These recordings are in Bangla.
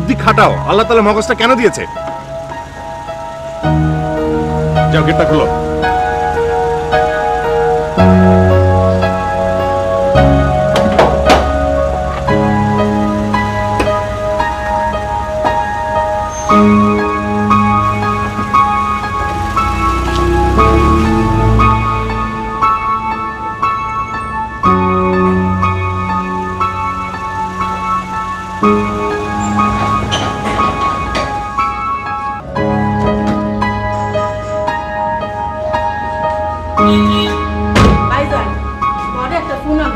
बुद्धि खाटाओ आल्लाह ताआला मगजटा केन दिएछे जाओ गेटटा खुलो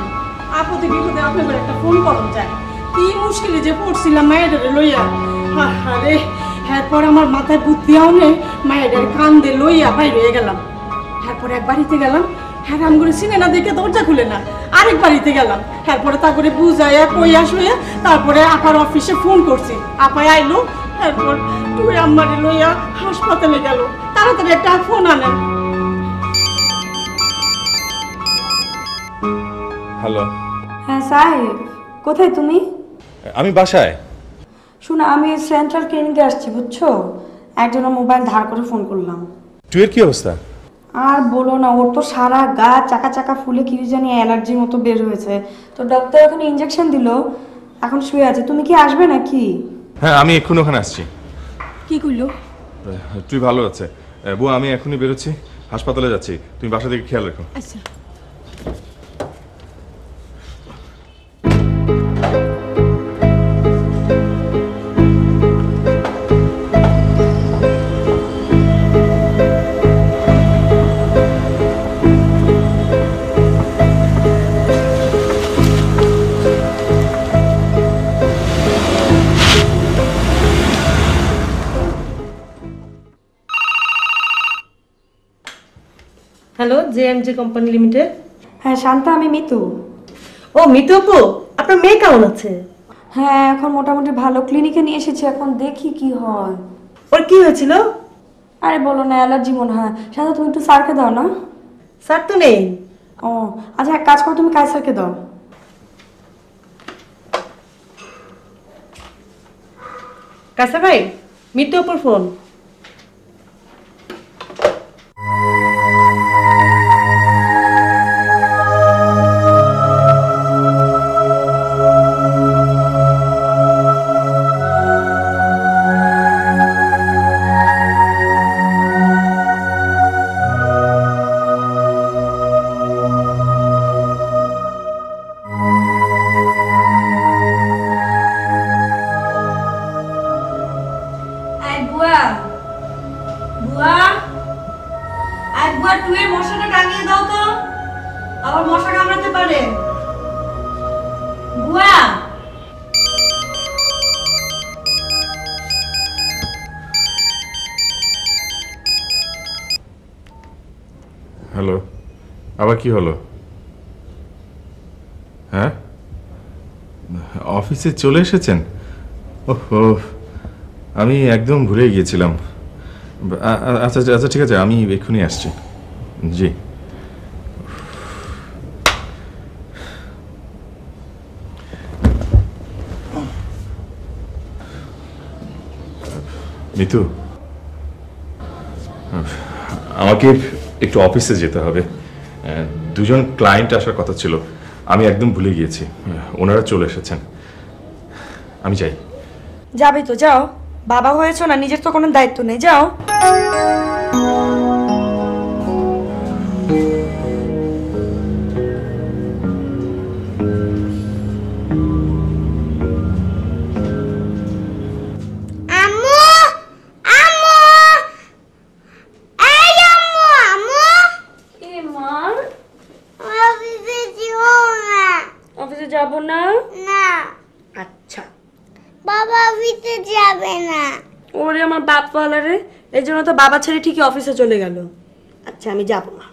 मोबाइल धार करे फोन करलाम আর বলো না ওর তো সারা গা চাকা চাকা ফুলে কি জানি অ্যালার্জির মতো বের হয়েছে তো ডাক্তার এখন ইনজেকশন দিলো এখন শুয়ে আছে তুমি কি আসবে নাকি হ্যাঁ আমি এখন ওখানে আসছি কি কইলো তুই ভালো আছে বুয়া আমি এখনি বের হচ্ছি হাসপাতালে যাচ্ছি, তুমি বাসা থেকে খেয়াল রাখো। আচ্ছা। Hello, JMG company limited. হ্যাঁ শান্তা, আমি মিতু। ও মিতু আপু, আপনার মেয়ে কেমন আছে? হ্যাঁ এখন মোটামুটি ভালো, ক্লিনিকে নিয়ে এসেছি, এখন দেখি কি হয়। ওর কি হয়েছিল? আরে বলো না, অ্যালার্জি মনে হয়। শান্তা তুমি একটু স্যারকে দাও না। স্যার তো নেই। ও আচ্ছা এক কাজ করো, তুমি কায়সারকে দাও। কায়সার ভাই, মিতু আপুর ফোন। হ্যালো, আবার কি হলো? হ্যাঁ অফিসে চলে এসেছেন? ওহো আমি একদম ভুলে গিয়েছিলাম। আচ্ছা আচ্ছা ঠিক আছে, আমি এক্ষুনি আসছি। জি মিতু, আমাকে একটু অফিসে যেতে হবে, দুজন ক্লায়েন্ট আসার কথা ছিল, আমি একদম ভুলে গিয়েছি, ওনারা চলে এসেছেন, আমি যাই। যাবে তো, যাও, বাবা হয়েছো না, নিজের তো কোনো দায়িত্ব নেই, যাও। ওরে আমার বাপ বলে রে, এই জন্য তো বাবা ছেড়ে ঠিকই অফিসে চলে গেল। আচ্ছা আমি যাবো না।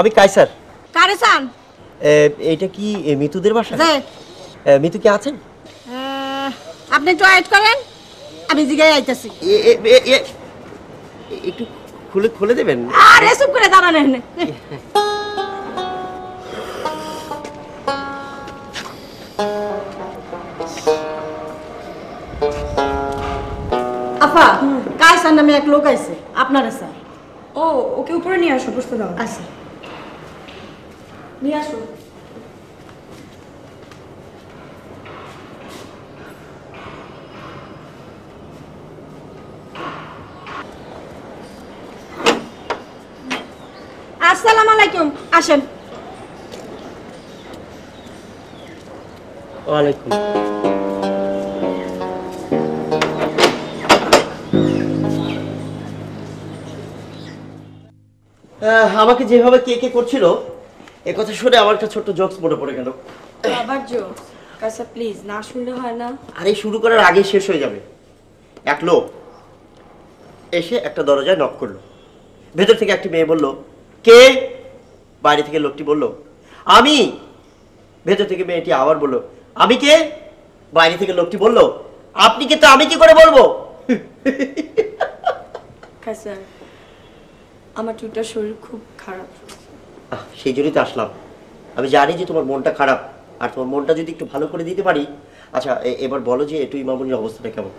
আমি কায়সার। কায়সার এইটা কি মিতুদের বাসা? মিতু কি আছেন? আপনি একটু ওয়েট করেন, আমি জিগাই আইতাছি। একটু খুলে খুলে দেবেন। আরে চুপ করে দাঁড়ান এখানে। আপা কায়সার নামে এক লোক আইছে আপনারা স্যার। ও ওকে উপরে নিয়ে আসো, বসতে দাও। আচ্ছা নিয়ে আসো। আসসালামু আলাইকুম, আসেন। ওয়ালাইকুম। আমাকে যেভাবে কে কে করছিল এ কথা শুনে আমার একটা ছোট্ট জোকস মনে পড়ে গেল। আবার জোকস? আচ্ছা প্লিজ, না শুনলে হয় না। আরে শুরু করার আগে শেষ হয়ে যাবে। এক লোক এসে একটা দরজায় নক করলো, ভেতর থেকে একটা মেয়ে বলল, কে? বাইরে থেকে লোকটি বলল, আমি। ভেতর থেকে মেয়েটি আবার বলল, আমি কে? বাইরে থেকে লোকটি বলল, আপনি কে? তো আমি কি করে বলবো? আমার টুটার শরীর খুব খারাপ, সেই জন্যই তো আসলাম। আমি জানি যে তোমার মনটা খারাপ, আর তোমার মনটা যদি একটু ভালো করে দিতে পারি। আচ্ছা এবার বলো যে একটু ইমামুনির অবস্থাটা কেমন?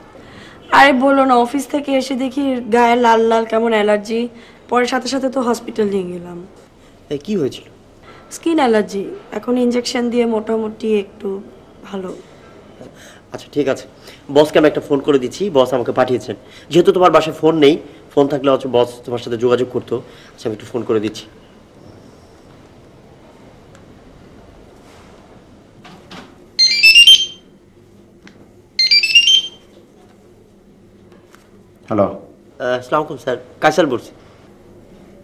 আরে বলো না, অফিস থেকে এসে দেখি গায়ে লাল লাল কেমন অ্যালার্জি, পরে সাথে সাথে তো হসপিটাল নিয়ে গেলাম। এ কি হয়েছিল? স্কিন অ্যালার্জি, এখন ইনজেকশন দিয়ে মোটামুটি একটু ভালো। আচ্ছা ঠিক আছে, বসকে আমি একটা ফোন করে দিচ্ছি, বস আমাকে পাঠিয়েছেন। যেহেতু তোমার বাসায় ফোন নেই, ফোন থাকলে হচ্ছে বস তোমার সাথে যোগাযোগ করতো। আচ্ছা আমি একটু ফোন করে দিচ্ছি। হ্যালো, আসসালামু আলাইকুম স্যার, কাইসার বলছি।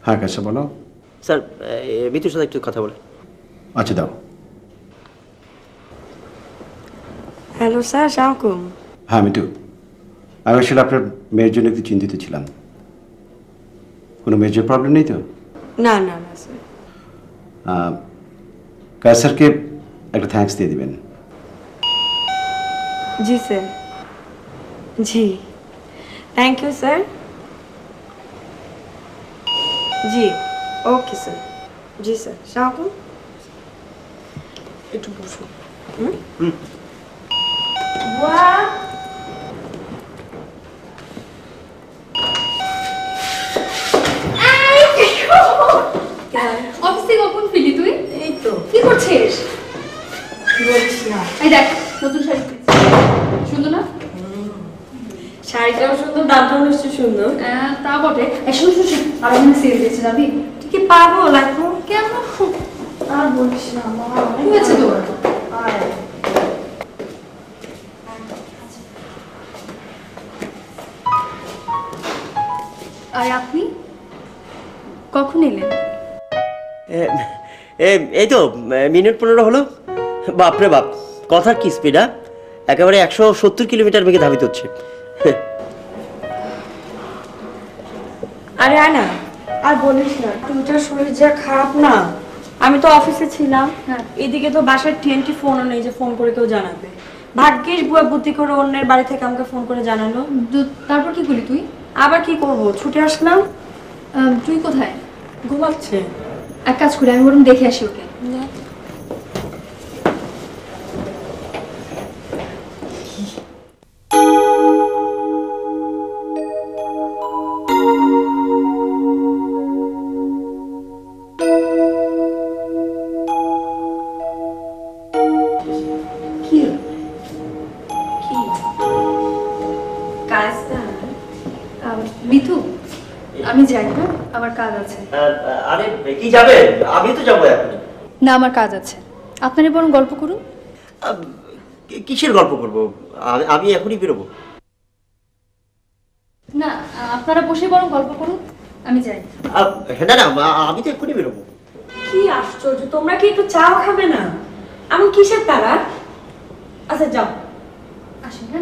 হ্যাঁ কাইসার বলো। স্যার মিতুর সাথে একটু কথা বলে। আচ্ছা দাও। হ্যালো স্যার, আসসালামু আলাইকুম। হ্যাঁ মিতু, আমি আসলে আপনার মেয়ের জন্য একটু চিন্তিত ছিলাম। কোনো মেজর প্রবলেম নেই তো? না না না স্যার। কাইসারকে একটা থ্যাঙ্কস দিয়ে দিবেন। জি স্যার, জি। Thank you sir. जी ओके सर। जी सर, शाम को एक पूछो। वाह आई देखो क्या ऑफिस से कौन फिली तू ए तो की করছিস বলিস না। এই দেখ নতুন শাড়ি পরেছিস, সুন্দর না? শাড়িটাও সুন্দর, দামটাও নিশ্চয়ই সুন্দর। তা বটে। শুন শুন শুন, আর আমি সেল দিয়েছি যাবি? তুই কি পাবো লাগবো কেন? আর বলিস না, ঠিক আছে তো। আর আপনি কখন এলেন? এই তো মিনিট 15 হলো। বাপরে বাপ, কথার কি স্পিড! একেবারে 170 কিলোমিটার বেগে ধাবিত হচ্ছে। আরে আনা আর বলিস না, তুমি তো শরীর যা খারাপ না। আমি তো অফিসে ছিলাম, এদিকে তো বাসার টিএনটি ফোনও নেই যে ফোন করে কেউ জানাবে। ভাগ্যিস বুয়া বুদ্ধি করে অন্যের বাড়ি থেকে আমাকে ফোন করে জানালো। তারপর কি করলি তুই? আবার কি করব, ছুটে আসলাম। তুই কোথায়? ঘুমাচ্ছে। এক কাজ করি, আমি বরং দেখে আসি ওকে। না আমার কাজ আছে, আপনারা বরং গল্প করুন। কিসের গল্প করব? আমি এখনই বেরোবো। না আপনারা বসে বরং গল্প করুন, আমি যাই। না না, আমি তো এখনই বেরোবো। কি আশ্চর্য, তোমরা কি একটু চা খাবে না? আমি কিসের তারা? আচ্ছা যাও, আসেন না।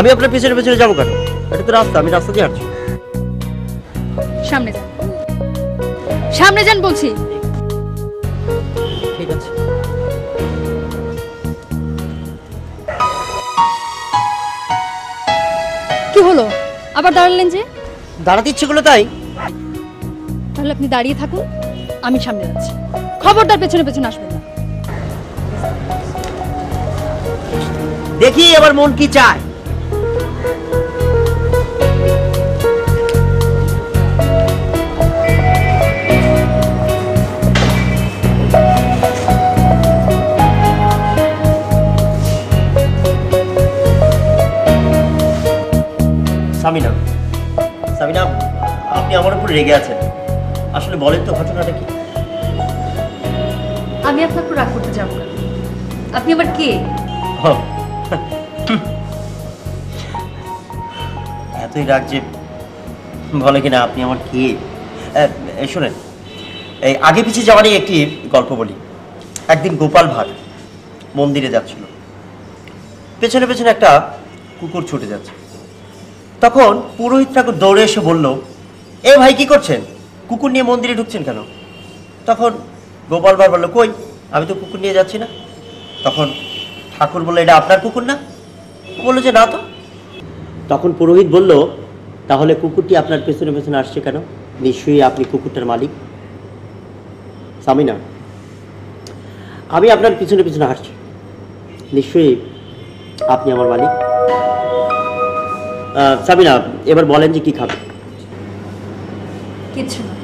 আমি আপনার পিছনে পিছনে যাবো কেন? এটা তো রাস্তা, আমি রাস্তা দিয়ে হাঁটছি। সামনে যান, সামনে যান বলছি। ঠিক আছে। কি হলো, আবার দাঁড়ালেন যে? দাঁড়াতে ইচ্ছে করলো তাই। তাহলে আপনি দাঁড়িয়ে থাকুন, আমি সামনে যাচ্ছি। খবরদার পেছনে পেছনে আসবেন না। দেখি আবার মন কি চায়। সামিনা, সামিনা আপনি আমার উপর রেগে আছেন। আসলে বলেন তো ঘটনাটা কি? আমি আপনার উপর রাগ করতে যাব না। আপনি আবার কে? এতই রাগ যে বলে কিনা আপনি আমার কে। শোনেন, এই আগে পিছিয়ে যাওয়া নিয়ে একটি গল্প বলি। একদিন গোপাল ভাঁড় মন্দিরে যাচ্ছিল, পেছনে পেছনে একটা কুকুর ছুটে যাচ্ছে। তখন পুরোহিতরা দৌড়ে এসে বলল, এ ভাই কি করছেন, কুকুর নিয়ে মন্দিরে ঢুকছেন কেন? তখন গোপাল ভাঁড় বলল, কই আমি তো কুকুর নিয়ে যাচ্ছি না। তখন ঠাকুর বলল, এটা আপনার কুকুর না? বলল যে না তো। তখন পুরোহিত বলল, তাহলে কুকুরটি আপনার পেছনে পেছনে আসছে কেন? নিশ্চয়ই আপনি কুকুরটার মালিক। স্বামী, না, আমি আপনার পিছনে পিছনে হাঁটছি, নিশ্চয়ই আপনি আমার মালিক। স্বামী, না, এবার বলেন যে কি খাবে? কিছু না।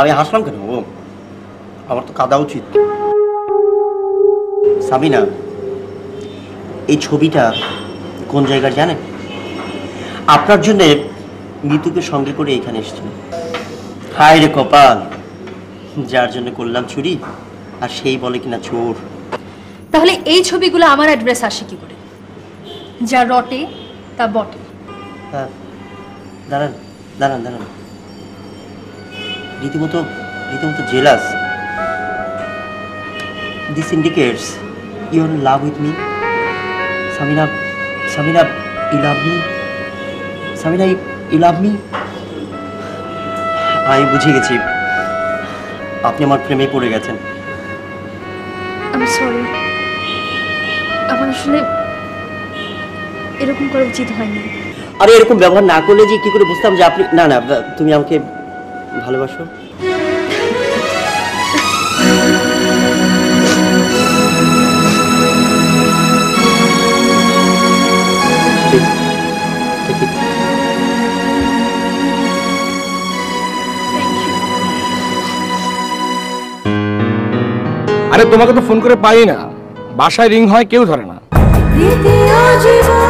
আমি হাসলাম কেন? আমার তো কাঁদা উচিত। সাবিনা, এই ছবিটা কোন জায়গার জানেন? আপনার জন্য মৃতুকে সঙ্গে করে এখানে এসেছিল। হায় রে কপাল, যার জন্য করলাম চুরি আর সেই বলে কিনা চোর। তাহলে এই ছবিগুলো আমার অ্যাড্রেস আসে কি করে? যা রটে তা বটে। দাঁড়ান দাঁড়ান দাঁড়ান, রীতিমতো রীতিমতো jealous. This indicates you are in love with me. Samina, Samina you love me. Samina you love me. আমি বুঝে গেছি আপনি আমার প্রেমে পড়ে গেছেন। আই এম সরি, আমার আসলে এরকম করা উচিত হয়নি। আরে এরকম ব্যবহার না করলে যে কি করে বুঝতাম যে আপনি, না না তুমি আমাকে ভালোবাসো। আরে তোমাকে তো ফোন করে পাই না, বাসায় রিং হয় কেউ ধরে না।